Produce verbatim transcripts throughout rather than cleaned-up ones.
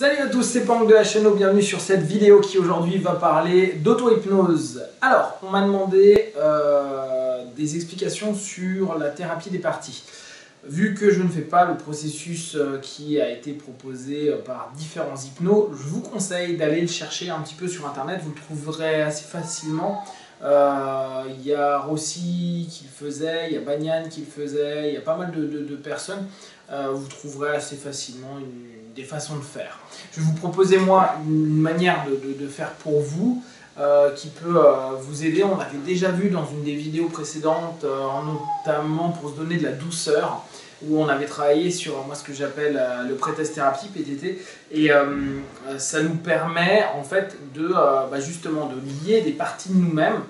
Salut à tous, c'est Pang de la chaîne, bienvenue sur cette vidéo qui aujourd'hui va parler d'auto-hypnose. Alors, on m'a demandé euh, des explications sur la thérapie des parties. Vu que je ne fais pas le processus qui a été proposé par différents hypnos, je vous conseille d'aller le chercher un petit peu sur internet, vous le trouverez assez facilement. Il euh, y a Rossi qui le faisait, il y a Banyan qui le faisait, il y a pas mal de, de, de personnes. Euh, vous trouverez assez facilement une, des façons de faire. Je vais vous proposer moi une manière de, de, de faire pour vous euh, qui peut euh, vous aider. On l'avait déjà vu dans une des vidéos précédentes, euh, notamment pour se donner de la douceur, où on avait travaillé sur moi ce que j'appelle euh, le Pretest Thérapie, P T T, et euh, ça nous permet en fait de euh, bah justement de lier des parties de nous-mêmes.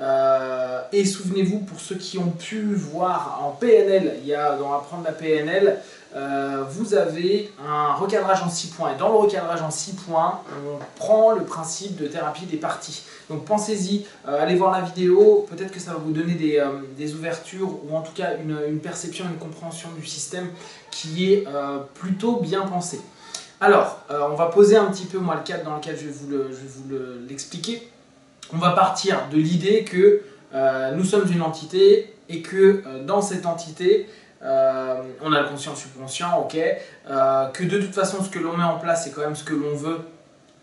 Euh, et souvenez-vous, pour ceux qui ont pu voir en P N L, il y a dans Apprendre la P N L, euh, vous avez un recadrage en six points. Et dans le recadrage en six points, on prend le principe de thérapie des parties. Donc pensez-y, euh, allez voir la vidéo, peut-être que ça va vous donner des, euh, des ouvertures ou en tout cas une, une perception, une compréhension du système qui est euh, plutôt bien pensée. Alors, euh, on va poser un petit peu moi le cadre dans lequel je vais vous l'expliquer. Le, On va partir de l'idée que euh, nous sommes une entité et que euh, dans cette entité, euh, on a le conscient, le subconscient, ok, euh, que de toute façon ce que l'on met en place c'est quand même ce que l'on veut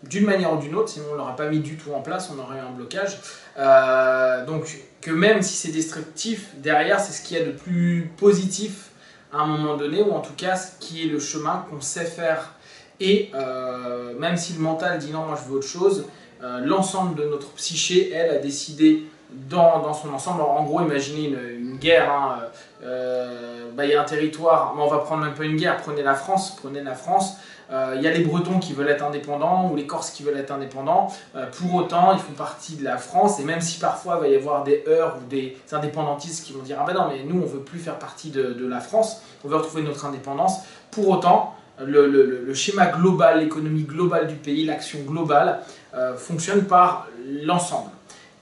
d'une manière ou d'une autre, sinon on ne l'aurait pas mis du tout en place, on aurait eu un blocage. Euh, donc que même si c'est destructif, derrière c'est ce qu'il y a de plus positif à un moment donné, ou en tout cas ce qui est le chemin qu'on sait faire. Et euh, même si le mental dit non, moi je veux autre chose, Euh, l'ensemble de notre psyché, elle, a décidé dans, dans son ensemble. Alors, en gros, imaginez une, une guerre, hein, euh, bah, y a un territoire, mais on va prendre un peu une guerre, prenez la France, prenez la France, euh, y a les Bretons qui veulent être indépendants ou les Corses qui veulent être indépendants, euh, pour autant, ils font partie de la France, et même si parfois il va y avoir des heurts ou des indépendantistes qui vont dire « Ah ben non, mais nous, on ne veut plus faire partie de, de la France, on veut retrouver notre indépendance », pour autant, Le, le, le schéma global, l'économie globale du pays, l'action globale euh, fonctionne par l'ensemble.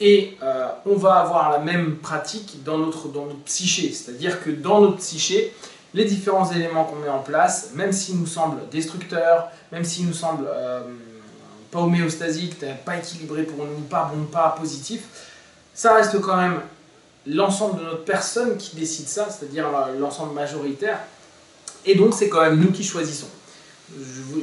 Et euh, on va avoir la même pratique dans notre, dans notre psyché, c'est-à-dire que dans notre psyché, les différents éléments qu'on met en place, même s'ils nous semblent destructeurs, même s'ils nous semblent euh, pas homéostasiques, pas équilibrés pour nous, pas bons, pas positifs, ça reste quand même l'ensemble de notre personne qui décide ça, c'est-à-dire l'ensemble majoritaire. Et donc c'est quand même nous qui choisissons.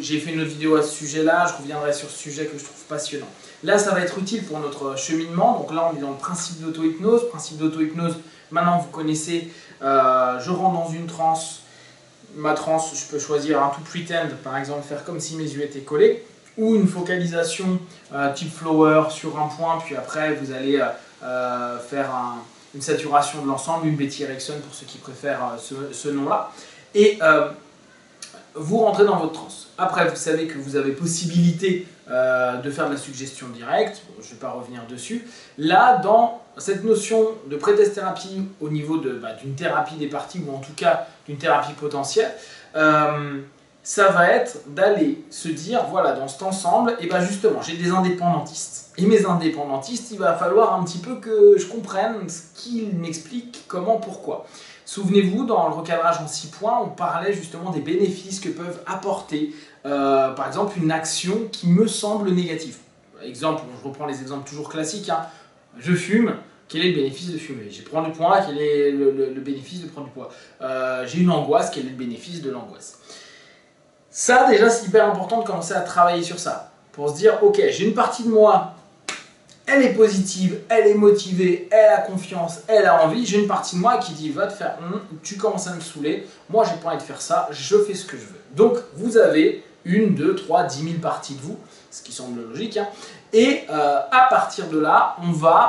J'ai fait une autre vidéo à ce sujet-là, je reviendrai sur ce sujet que je trouve passionnant. Là, ça va être utile pour notre cheminement. Donc là, on est dans le principe d'auto-hypnose. Principe d'auto-hypnose, maintenant vous connaissez, euh, je rentre dans une transe. Ma transe, je peux choisir un tout pretend, par exemple, faire comme si mes yeux étaient collés, ou une focalisation euh, type flower sur un point, puis après vous allez euh, faire un, une saturation de l'ensemble, une Betty Erikson pour ceux qui préfèrent euh, ce, ce nom-là. Et euh, vous rentrez dans votre transe. Après, vous savez que vous avez possibilité euh, de faire de la suggestion directe. Bon, je ne vais pas revenir dessus. Là, dans cette notion de Pretest Thérapie au niveau de, bah, d'une thérapie des parties, ou en tout cas d'une thérapie potentielle, euh, ça va être d'aller se dire, voilà, dans cet ensemble, et bien justement, j'ai des indépendantistes. Et mes indépendantistes, il va falloir un petit peu que je comprenne ce qu'ils m'expliquent, comment, pourquoi. Souvenez-vous, dans le recadrage en six points, on parlait justement des bénéfices que peuvent apporter, euh, par exemple, une action qui me semble négative. Par exemple, je reprends les exemples toujours classiques, hein. Je fume, quel est le bénéfice de fumer? J'ai pris du poids, quel est le, le, le bénéfice de prendre du poids? euh, J'ai une angoisse, quel est le bénéfice de l'angoisse? Ça, déjà, c'est hyper important de commencer à travailler sur ça, pour se dire, ok, j'ai une partie de moi, elle est positive, elle est motivée, elle a confiance, elle a envie. J'ai une partie de moi qui dit, va te faire, hum, tu commences à me saouler, moi j'ai pas envie de faire ça, je fais ce que je veux. Donc vous avez une, deux, trois, dix mille parties de vous, ce qui semble logique, hein. Et euh, à partir de là, on va,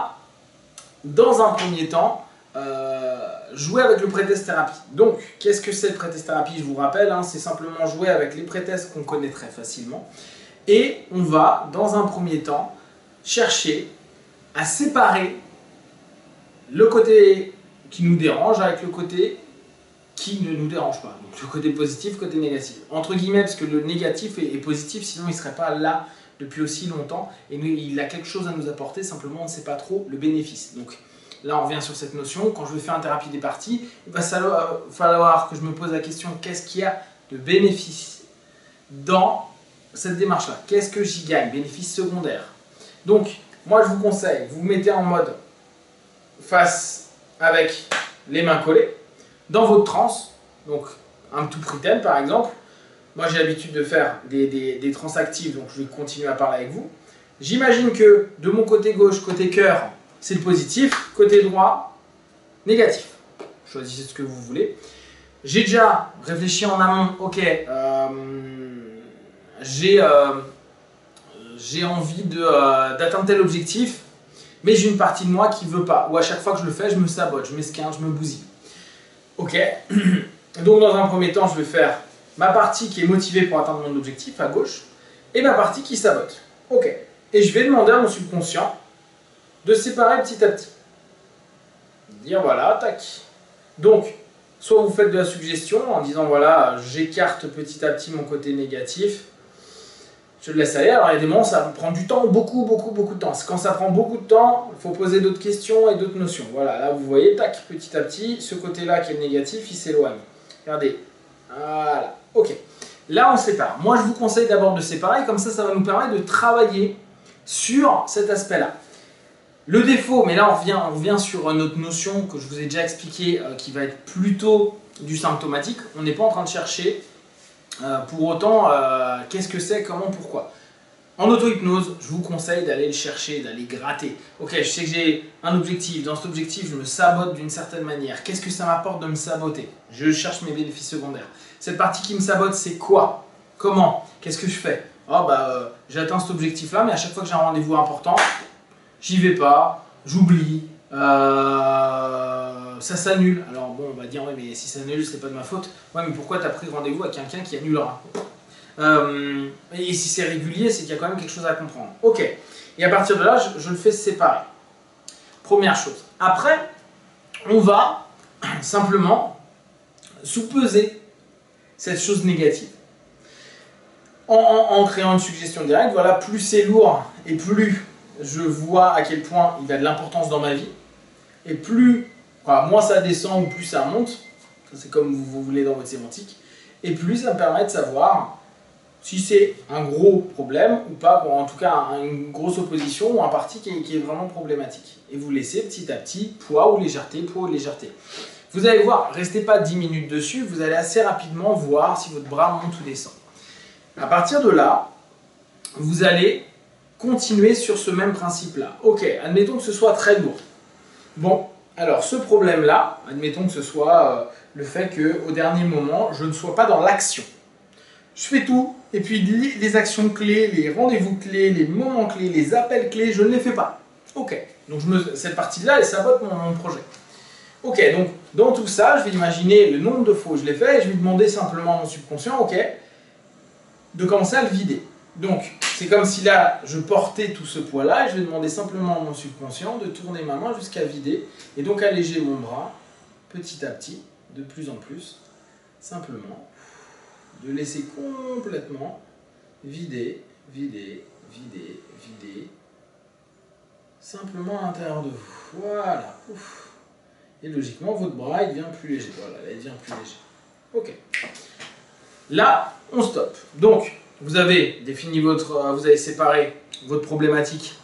dans un premier temps, euh, jouer avec le Pretest Thérapie. Donc, qu'est-ce que c'est le Pretest Thérapie? Je vous rappelle, hein, c'est simplement jouer avec les prétests qu'on connaît très facilement. Et on va, dans un premier temps, chercher à séparer le côté qui nous dérange avec le côté qui ne nous dérange pas. Donc le côté positif, côté négatif. Entre guillemets, parce que le négatif est, est positif, sinon il ne serait pas là depuis aussi longtemps. Et nous, il a quelque chose à nous apporter, simplement on ne sait pas trop le bénéfice. Donc là, on revient sur cette notion. Quand je vais faire une thérapie des parties, il va falloir que je me pose la question, qu'est-ce qu'il y a de bénéfice dans cette démarche-là. Qu'est-ce que j'y gagne? Bénéfice secondaire. Donc, moi, je vous conseille, vous vous mettez en mode face avec les mains collées, dans votre transe, donc un tout pretend par exemple. Moi, j'ai l'habitude de faire des, des, des transes actives, donc je vais continuer à parler avec vous. J'imagine que de mon côté gauche, côté cœur, c'est le positif, côté droit, négatif. Choisissez ce que vous voulez. J'ai déjà réfléchi en amont, ok, euh, j'ai euh, j'ai envie de, euh, d'atteindre tel objectif, mais j'ai une partie de moi qui ne veut pas, ou à chaque fois que je le fais, je me sabote, je m'esquinte, je me bousille. Ok, donc dans un premier temps, je vais faire ma partie qui est motivée pour atteindre mon objectif à gauche, et ma partie qui sabote. Ok, et je vais demander à mon subconscient de séparer petit à petit. Dire voilà, tac. Donc, soit vous faites de la suggestion en disant voilà, j'écarte petit à petit mon côté négatif, je le laisse aller. Alors il y a des moments ça prend du temps, beaucoup, beaucoup, beaucoup de temps. Quand ça prend beaucoup de temps, il faut poser d'autres questions et d'autres notions. Voilà, là vous voyez, tac, petit à petit, ce côté-là qui est négatif, il s'éloigne. Regardez, voilà, ok. Là on sépare. Moi je vous conseille d'abord de séparer, comme ça ça va nous permettre de travailler sur cet aspect-là. Le défaut, mais là on revient, on revient sur notre notion que je vous ai déjà expliquée, euh, qui va être plutôt du symptomatique. On n'est pas en train de chercher euh, pour autant euh, qu'est-ce que c'est, comment, pourquoi. En auto-hypnose, je vous conseille d'aller le chercher, d'aller gratter. Ok, je sais que j'ai un objectif, dans cet objectif je me sabote d'une certaine manière. Qu'est-ce que ça m'apporte de me saboter? Je cherche mes bénéfices secondaires. Cette partie qui me sabote, c'est quoi? Comment? Qu'est-ce que je fais? Oh bah euh, j'atteins cet objectif-là, mais à chaque fois que j'ai un rendez-vous important, j'y vais pas, j'oublie, euh, ça s'annule. Alors bon, on va dire, ouais, mais si ça annule, c'est pas de ma faute. Ouais, mais pourquoi t'as pris rendez-vous avec quelqu'un qui annulera? euh, Et si c'est régulier, c'est qu'il y a quand même quelque chose à comprendre. Ok, et à partir de là, je, je le fais séparer. Première chose. Après, on va simplement sous-peser cette chose négative. En, en, en créant une suggestion directe, voilà, plus c'est lourd et plus je vois à quel point il a de l'importance dans ma vie, et plus enfin, moins ça descend ou plus ça monte, c'est comme vous, vous voulez dans votre sémantique, et plus ça me permet de savoir si c'est un gros problème ou pas, bon, en tout cas un, une grosse opposition ou un parti qui est, qui est vraiment problématique. Et vous laissez petit à petit poids ou légèreté, poids ou légèreté. Vous allez voir, restez pas dix minutes dessus, vous allez assez rapidement voir si votre bras monte ou descend. À partir de là, vous allez continuer sur ce même principe-là. Ok, admettons que ce soit très lourd. Bon, alors ce problème-là, admettons que ce soit euh, le fait qu'au dernier moment, je ne sois pas dans l'action. Je fais tout, et puis les, les actions clés, les rendez-vous clés, les moments clés, les appels clés, je ne les fais pas. Ok, donc je me, cette partie-là, elle sabote mon, mon projet. Ok, donc dans tout ça, je vais imaginer le nombre de fois où je l'ai fait, et je vais demander simplement à mon subconscient, ok, de commencer à le vider. Donc, c'est comme si là, je portais tout ce poids-là, et je vais demander simplement à mon subconscient de tourner ma main jusqu'à vider, et donc alléger mon bras, petit à petit, de plus en plus, simplement, de laisser complètement vider, vider, vider, vider, simplement à l'intérieur de vous. Voilà, ouf. Et logiquement, votre bras, il devient plus léger. Voilà, il devient plus léger. Ok. Là, on stoppe. Donc, vous avez défini votre, vous avez séparé votre problématique,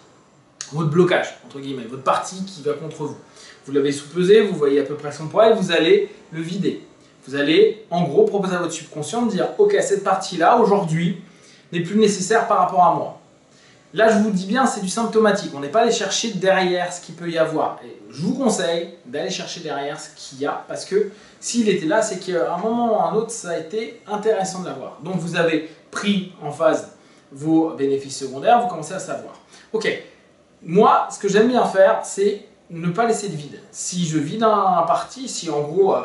votre blocage, entre guillemets, votre partie qui va contre vous. Vous l'avez sous-pesé, vous voyez à peu près son poids et vous allez le vider. Vous allez, en gros, proposer à votre subconscient de dire « Ok, cette partie-là, aujourd'hui, n'est plus nécessaire par rapport à moi. » Là, je vous dis bien, c'est du symptomatique. On n'est pas allé chercher derrière ce qu'il peut y avoir. Et je vous conseille d'aller chercher derrière ce qu'il y a, parce que s'il était là, c'est qu'à un moment ou à un autre, ça a été intéressant de l'avoir. Donc, vous avez pris en phase vos bénéfices secondaires, vous commencez à savoir. Ok, moi, ce que j'aime bien faire, c'est ne pas laisser de vide. Si je vide un, un parti, si en gros, euh,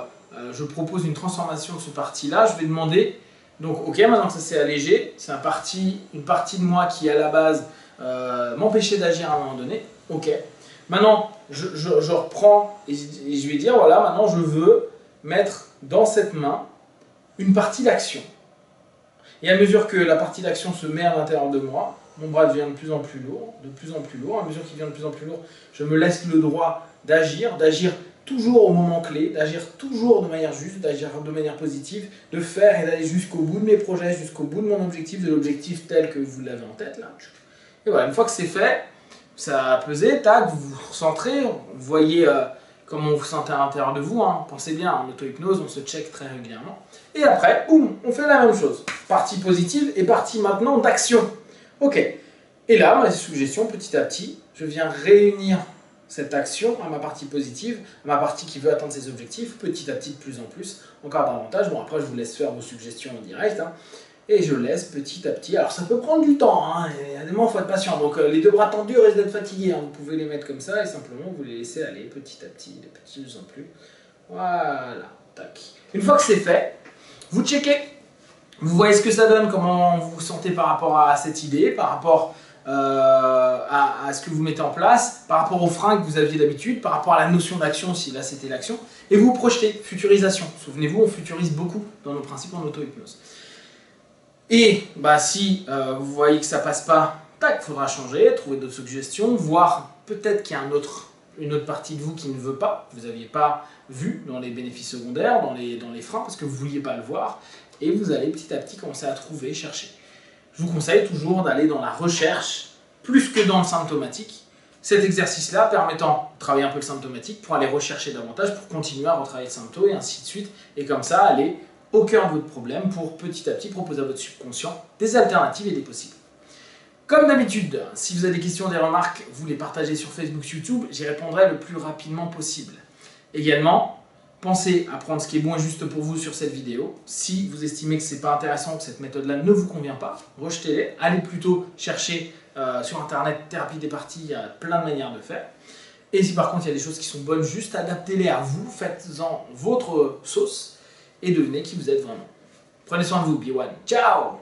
je propose une transformation de ce parti-là, je vais demander... Donc, ok, maintenant que ça s'est allégé, c'est un parti, une partie de moi qui, à la base, euh, m'empêchait d'agir à un moment donné. Ok. Maintenant, je, je, je reprends et je, et je vais dire, voilà, maintenant, je veux mettre dans cette main une partie d'action. Et à mesure que la partie d'action se met à l'intérieur de moi, mon bras devient de plus en plus lourd, de plus en plus lourd. À mesure qu'il devient de plus en plus lourd, je me laisse le droit d'agir, d'agir toujours au moment clé, d'agir toujours de manière juste, d'agir de manière positive, de faire et d'aller jusqu'au bout de mes projets, jusqu'au bout de mon objectif, de l'objectif tel que vous l'avez en tête, là. Et voilà, une fois que c'est fait, ça a pesé, tac, vous vous recentrez, vous voyez euh, comment vous vous sentez à l'intérieur de vous, hein. Pensez bien, en auto-hypnose, on se check très régulièrement. Et après, boum, on fait la même chose. Partie positive et partie maintenant d'action. Ok. Et là, ma suggestion, petit à petit, je viens réunir cette action à ma partie positive, à ma partie qui veut atteindre ses objectifs, petit à petit, de plus en plus, encore davantage. Bon, après, je vous laisse faire vos suggestions en direct, hein, et je laisse petit à petit. Alors, ça peut prendre du temps, hein, et à des moments, il faut être patient. Donc, euh, les deux bras tendus risquent d'être fatigués, hein. Vous pouvez les mettre comme ça et simplement vous les laisser aller petit à petit, de plus en plus. Voilà, tac. Une fois que c'est fait, vous checkez. Vous voyez ce que ça donne, comment vous vous sentez par rapport à cette idée, par rapport... Euh, à, à ce que vous mettez en place, par rapport aux freins que vous aviez d'habitude, par rapport à la notion d'action, si là c'était l'action, et vous projetez, futurisation. Souvenez-vous, on futurise beaucoup dans nos principes en auto-hypnose. Et bah, si euh, vous voyez que ça passe pas, tac, il faudra changer, trouver d'autres suggestions, voir peut-être qu'il y a un autre, une autre partie de vous qui ne veut pas, que vous n'aviez pas vu dans les bénéfices secondaires, dans les, dans les freins, parce que vous ne vouliez pas le voir, et vous allez petit à petit commencer à trouver, chercher. Je vous conseille toujours d'aller dans la recherche, plus que dans le symptomatique, cet exercice-là permettant de travailler un peu le symptomatique pour aller rechercher davantage, pour continuer à retravailler le symptôme et ainsi de suite, et comme ça aller au cœur de votre problème pour petit à petit proposer à votre subconscient des alternatives et des possibles. Comme d'habitude, si vous avez des questions, des remarques, vous les partagez sur Facebook, YouTube, j'y répondrai le plus rapidement possible. Également, pensez à prendre ce qui est bon et juste pour vous sur cette vidéo. Si vous estimez que ce n'est pas intéressant, que cette méthode-là ne vous convient pas, rejetez-les. Allez plutôt chercher euh, sur Internet Thérapie des Parties, il y a plein de manières de faire. Et si par contre il y a des choses qui sont bonnes, juste adaptez-les à vous, faites-en votre sauce et devenez qui vous êtes vraiment. Prenez soin de vous, B un. Ciao!